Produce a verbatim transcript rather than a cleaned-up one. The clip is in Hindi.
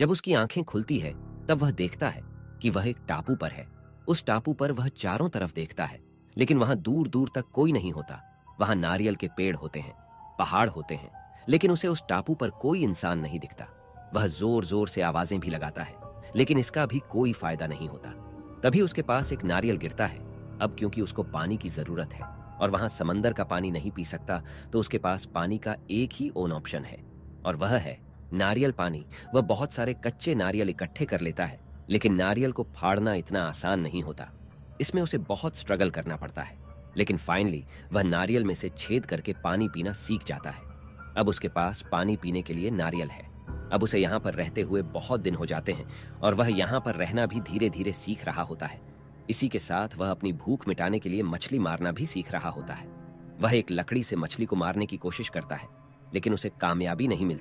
जब उसकी आंखें खुलती है तब वह देखता है कि वह एक टापू पर है। उस टापू पर वह चारों तरफ देखता है, लेकिन वहां दूर दूर तक कोई नहीं होता। वहां नारियल के पेड़ होते हैं, पहाड़ होते हैं, लेकिन उसे उस टापू पर कोई इंसान नहीं दिखता। वह जोर जोर से आवाजें भी लगाता है, लेकिन इसका भी कोई फायदा नहीं होता। तभी उसके पास एक नारियल गिरता है। अब क्योंकि उसको पानी की जरूरत है और वहां समंदर का पानी नहीं पी सकता, तो उसके पास पानी का एक ही ओन ऑप्शन है और वह है नारियल पानी। वह बहुत सारे कच्चे नारियल इकट्ठे कर लेता है, लेकिन नारियल को फाड़ना इतना आसान नहीं होता। इसमें उसे बहुत स्ट्रगल करना पड़ता है, लेकिन फाइनली वह नारियल में से छेद करके पानी पीना सीख जाता है। अब उसके पास पानी पीने के लिए नारियल है। अब उसे यहाँ पर रहते हुए बहुत दिन हो जाते हैं और वह यहाँ पर रहना भी धीरे धीरे सीख रहा होता है। इसी के साथ वह अपनी भूख मिटाने के लिए मछली मारना भी सीख रहा होता है। वह एक लकड़ी से मछली को मारने की कोशिश करता है, लेकिन उसे कामयाबी नहीं मिलती।